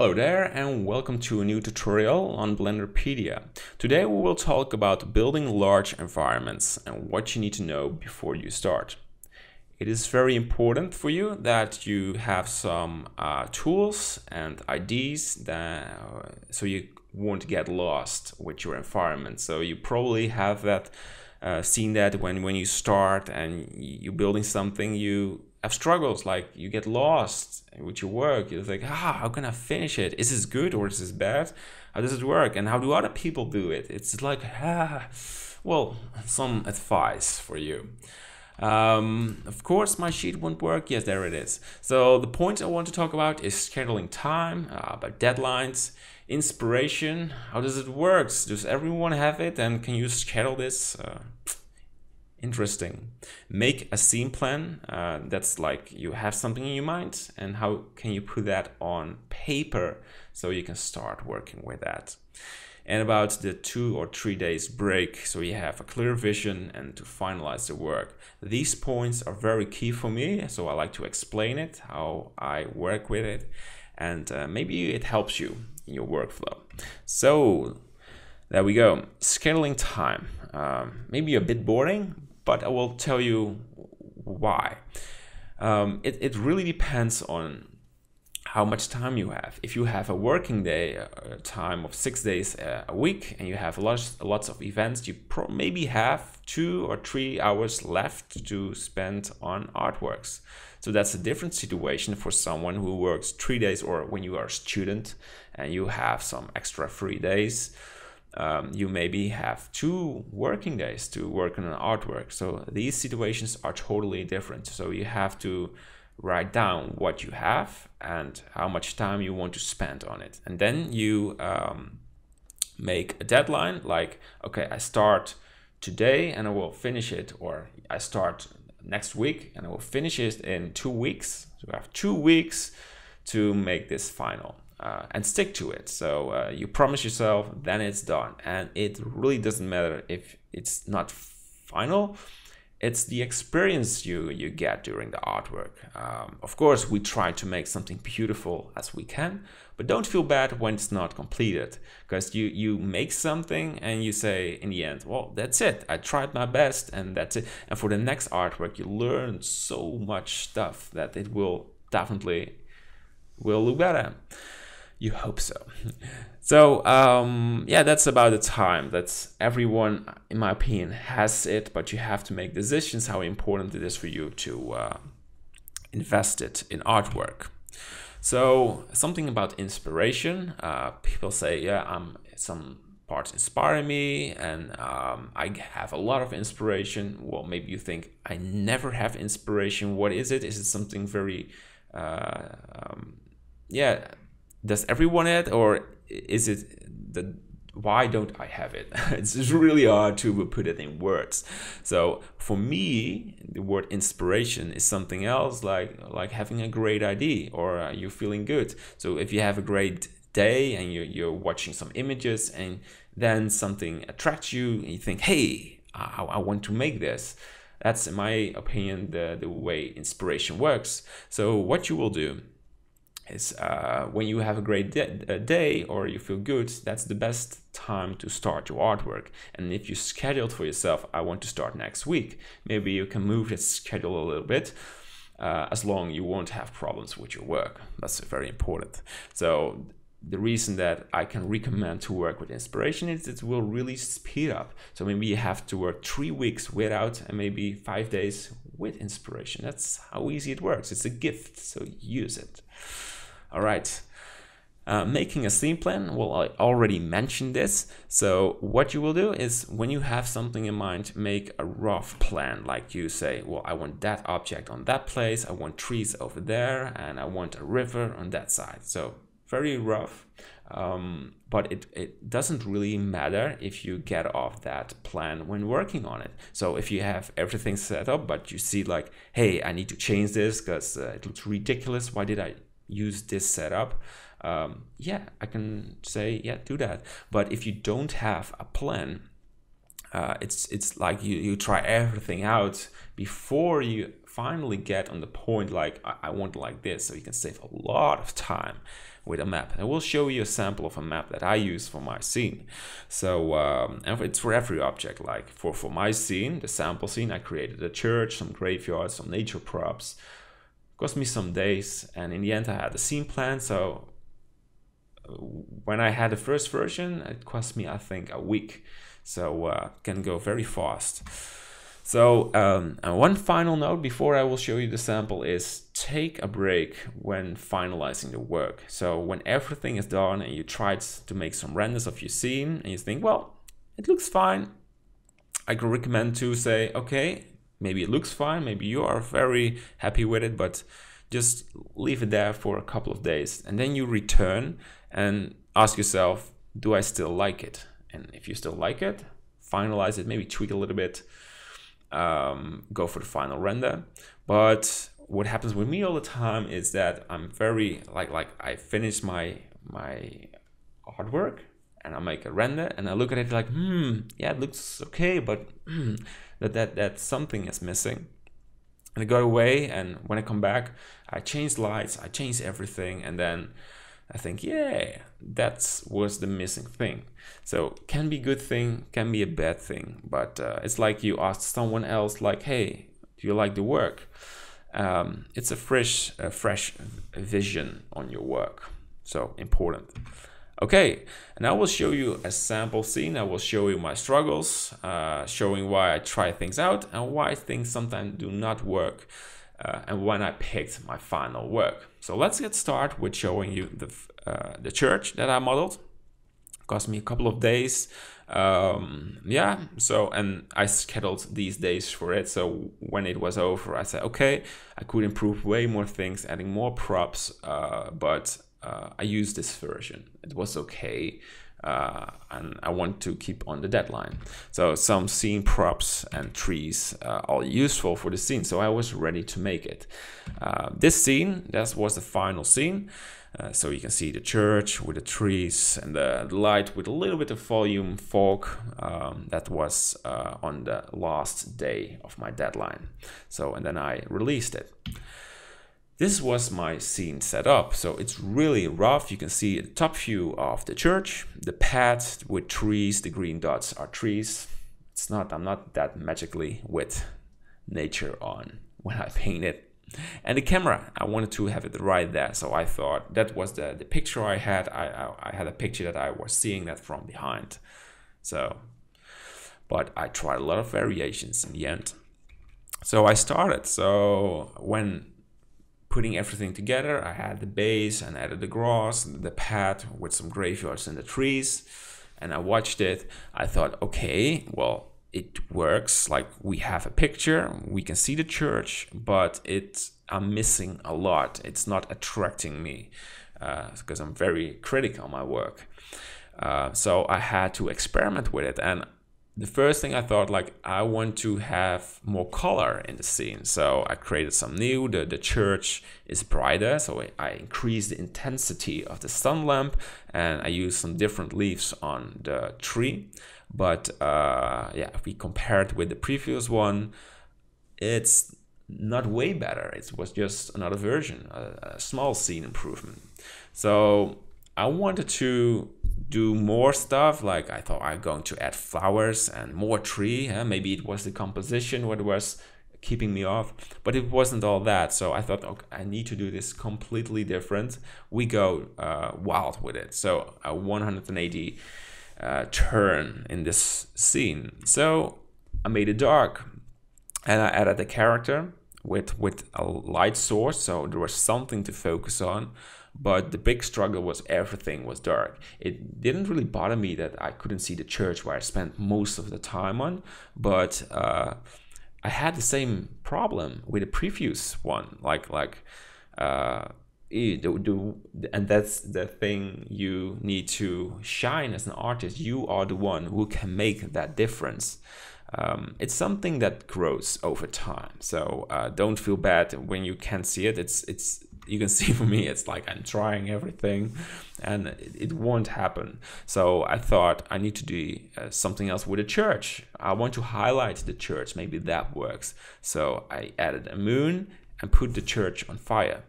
Hello there and welcome to a new tutorial on Blenderpedia. Today we will talk about building large environments and what you need to know before you start. It is very important for you that you have some tools and IDs that, so you won't get lost with your environment. So you probably have that seen that when you start and you're building something, you have struggles, like you get lost with your work. You're like, how can I finish it? Is this good or is this bad? How does it work? And how do other people do it? It's like, well, some advice for you. Of course, my sheet won't work. Yes, there it is. So the point I want to talk about is scheduling time, about deadlines, inspiration. How does it work? Does everyone have it? And can you schedule this? Interesting. Make a scene plan. That's like you have something in your mind and how can you put that on paper so you can start working with that. And about the 2 or 3 days break, so you have a clear vision and to finalize the work. These points are very key for me, so I like to explain it, how I work with it, and maybe it helps you in your workflow. So there we go, scheduling time. Maybe a bit boring, but I will tell you why. It really depends on how much time you have. If you have a working day, a time of 6 days a week, and you have lots of events, you maybe have 2 or 3 hours left to spend on artworks. So that's a different situation for someone who works 3 days, or when you are a student and you have some extra free days. You maybe have 2 working days to work on an artwork. So these situations are totally different. So you have to write down what you have and how much time you want to spend on it. And then you make a deadline, like, okay, I start today and I will finish it, or I start next week and I will finish it in 2 weeks. So I have 2 weeks to make this final. And stick to it. So you promise yourself, then it's done. And it really doesn't matter if it's not final. It's the experience you get during the artwork. Of course, we try to make something beautiful as we can, but don't feel bad when it's not completed, because you make something and you say in the end, well, that's it. I tried my best and that's it. And for the next artwork, you learn so much stuff that it will definitely look better. You hope so. So yeah, that's about the time. That's everyone, in my opinion, has it, but you have to make decisions how important it is for you to invest it in artwork. So something about inspiration. People say, yeah, some parts inspire me and I have a lot of inspiration. Well, maybe you think, I never have inspiration. What is it? Is it something very, yeah, does everyone have it, or is it the why don't I have it? It's really hard to put it in words. So for me, the word inspiration is something else, like having a great idea, or you feeling good. So if you have a great day and you're watching some images and then something attracts you and you think, hey, I want to make this. That's, in my opinion, the way inspiration works. So what you will do is when you have a great day or you feel good, that's the best time to start your artwork. And if you scheduled for yourself, I want to start next week, maybe you can move that schedule a little bit, as long you won't have problems with your work. That's very important. So the reason that I can recommend to work with inspiration is it will really speed up. So maybe you have to work 3 weeks without and maybe 5 days with inspiration. That's how easy it works. It's a gift, so use it. All right, making a scene plan. Well, I already mentioned this. So what you will do is when you have something in mind, make a rough plan. Like you say, well, I want that object on that place. I want trees over there and I want a river on that side. So very rough, but it doesn't really matter if you get off that plan when working on it. So if you have everything set up, but you see like, hey, I need to change this because it looks ridiculous. Why did I use this setup? Yeah, I can say, yeah, do that. But if you don't have a plan, it's like you try everything out before you finally get on the point like I want like this, so you can save a lot of time with a map. I will show you a sample of a map that I use for my scene. So it's for every object. Like for my scene, the sample scene, I created a church, some graveyards, some nature props. Cost me some days, and in the end I had a scene plan. So when I had the first version, it cost me, I think, a week. So can go very fast. So and one final note before I will show you the sample is take a break when finalizing the work. So when everything is done and you tried to make some renders of your scene and you think, well, it looks fine, I could recommend to say, okay, maybe it looks fine, maybe you are very happy with it, but just leave it there for a couple of days. And then you return and ask yourself, do I still like it? And if you still like it, finalize it, maybe tweak a little bit. Go for the final render. But what happens with me all the time is that I'm very like I finish my artwork and I make a render and I look at it like, yeah, it looks okay, but that something is missing. And I go away, and when I come back, I change lights, I change everything, and then I think, yeah, that was the missing thing. So can be a good thing, can be a bad thing, but it's like you ask someone else like, hey, do you like the work? It's a fresh vision on your work. So important. Okay, and I will show you a sample scene. I will show you my struggles, showing why I try things out and why things sometimes do not work. And when I picked my final work. So let's get started with showing you the church that I modeled. Cost me a couple of days. Yeah, so, and I scheduled these days for it. So when it was over, I said, okay, I could improve way more things, adding more props, but I used this version. It was okay. And I want to keep on the deadline. So some scene props and trees are useful for the scene. So I was ready to make it. This scene, that was the final scene. So you can see the church with the trees and the light with a little bit of volume fog. That was on the last day of my deadline. So, and then I released it. This was my scene set up, so it's really rough. You can see the top view of the church, the path with trees, the green dots are trees. It's not, I'm not that magically with nature on when I paint it. And the camera, I wanted to have it right there, so I thought that was the picture I had. I had a picture that I was seeing that from behind. So, but I tried a lot of variations in the end. So I started, so when putting everything together, I had the base and added the grass, the path with some graveyards and the trees, and I watched it. I thought, okay, well, it works. Like, we have a picture, we can see the church, but I'm missing a lot. It's not attracting me because I'm very critical on my work. So I had to experiment with it. And the first thing I thought, like, I want to have more color in the scene. So I created some new, the church is brighter. So I increased the intensity of the sun lamp, and I used some different leaves on the tree. But yeah, if we compare it with the previous one, it's not way better. It was just another version, a small scene improvement. So I wanted to do more stuff. Like, I thought I'm going to add flowers and more tree. Maybe it was the composition what was keeping me off, but it wasn't all that. So I thought, okay, I need to do this completely different. We go wild with it. So a 180 turn in this scene. So I made it dark and I added a character with a light source. So there was something to focus on. But the big struggle was everything was dark. It didn't really bother me that I couldn't see the church where I spent most of the time on, but I had the same problem with the previous one. And that's the thing you need to shine as an artist. You are the one who can make that difference. It's something that grows over time. So don't feel bad when you can't see it. It's you can see for me, it's like I'm trying everything and it won't happen. So I thought I need to do something else with the church. I want to highlight the church, maybe that works. So I added a moon and put the church on fire.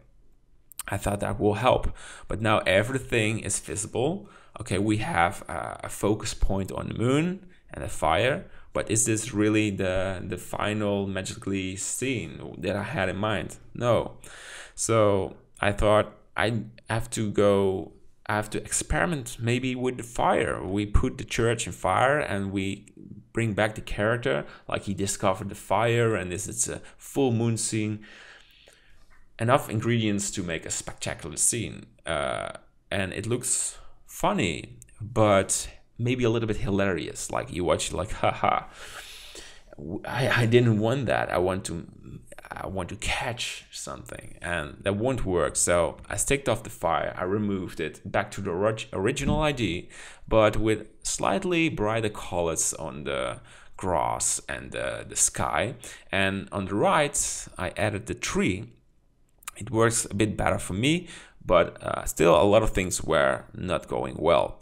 I thought that will help, but now everything is visible. Okay, we have a focus point on the moon and a fire, but is this really the final magically scene that I had in mind? No. So I thought I have to experiment maybe with the fire. We put the church in fire and we bring back the character, like he discovered the fire and it's a full moon scene. Enough ingredients to make a spectacular scene, and it looks funny, but maybe a little bit hilarious. Like you watch it, like haha. I didn't want that. I want to catch something, and that won't work. So I sticked off the fire. I removed it back to the original idea, but with slightly brighter colors on the grass and the sky. And on the right, I added the tree. It works a bit better for me, but still a lot of things were not going well.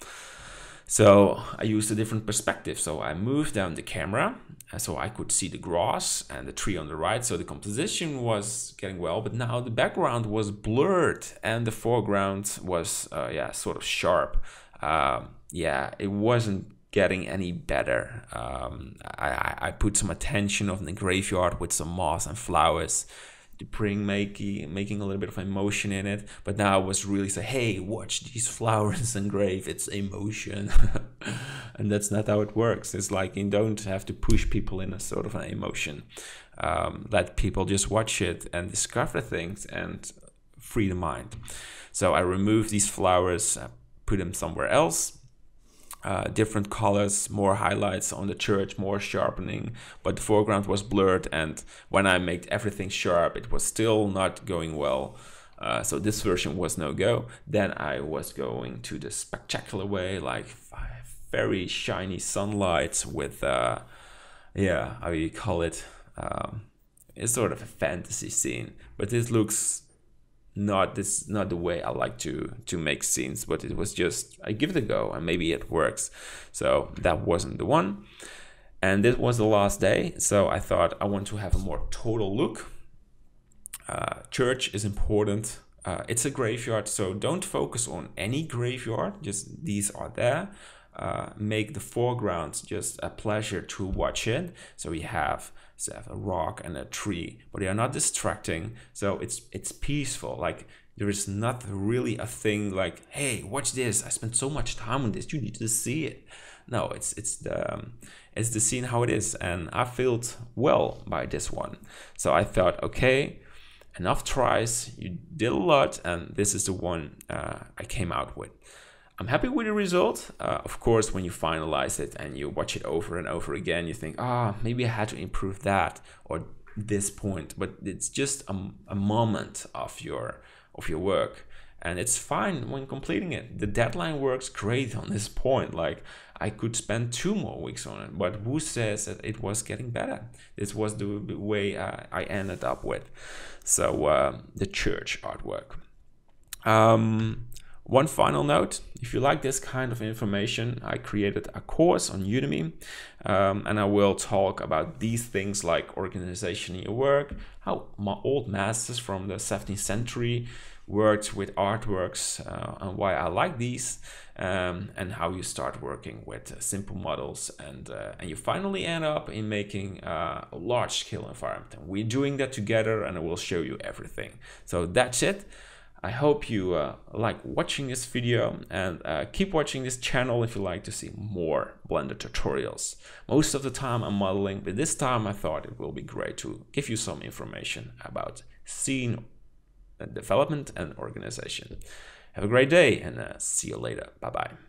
So I used a different perspective. So I moved down the camera so I could see the grass and the tree on the right. So the composition was getting well, but now the background was blurred and the foreground was yeah, sort of sharp. Yeah, it wasn't getting any better. I put some attention on the graveyard with some moss and flowers, to bring making a little bit of emotion in it, but now I was really saying, hey, watch these flowers engraved, it's emotion. And that's not how it works. It's like you don't have to push people in a sort of an emotion. Let people just watch it and discover things and free the mind. So I removed these flowers, put them somewhere else. Different colors, more highlights on the church, more sharpening, but the foreground was blurred, and when I made everything sharp, it was still not going well. So this version was no go. Then I was going to the spectacular way, like very shiny sunlight with, yeah, how you call it? It's sort of a fantasy scene, but this looks not the way I like to make scenes, but it was just, I give it a go and maybe it works. So that wasn't the one. And this was the last day. So I thought I want to have a more total look. Church is important. It's a graveyard. So don't focus on any graveyard. Just these are there. Make the foreground just a pleasure to watch it. So we have a rock and a tree, but they are not distracting. So it's peaceful. Like there is not really a thing like, hey, watch this. I spent so much time on this. You need to see it. No, it's the scene how it is. And I felt well by this one. So I thought, okay, enough tries. You did a lot. And this is the one I came out with. I'm happy with the result. Of course, when you finalize it and you watch it over and over again, you think, ah, oh, maybe I had to improve that or this point, but it's just a moment of your work. And it's fine when completing it. The deadline works great on this point. Like I could spend 2 more weeks on it, but who says that it was getting better? This was the way I ended up with. So the church artwork. One final note, if you like this kind of information, I created a course on Udemy, and I will talk about these things like organization in your work, how my old masters from the 17th century worked with artworks, and why I like these, and how you start working with simple models, and you finally end up in making a large-scale environment. And we're doing that together, and I will show you everything. So that's it. I hope you like watching this video, and keep watching this channel if you like to see more Blender tutorials. Most of the time I'm modeling, but this time I thought it will be great to give you some information about scene development and organization. Have a great day and see you later. Bye-bye.